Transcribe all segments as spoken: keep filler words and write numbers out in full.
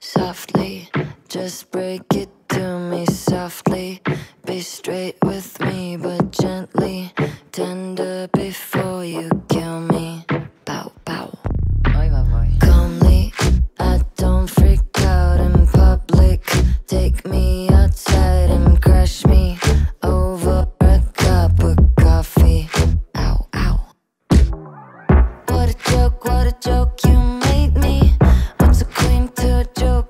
Softly, just break it to me softly. Be straight with me, but gently. Tender before you kill me. Bow, bow. Oy, boy, boy. Calmly, I don't freak out in public. Take me outside and crush me over a cup of coffee. Ow, ow. What a joke, what a joke you made me. What's a queen to a joke?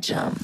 Jump.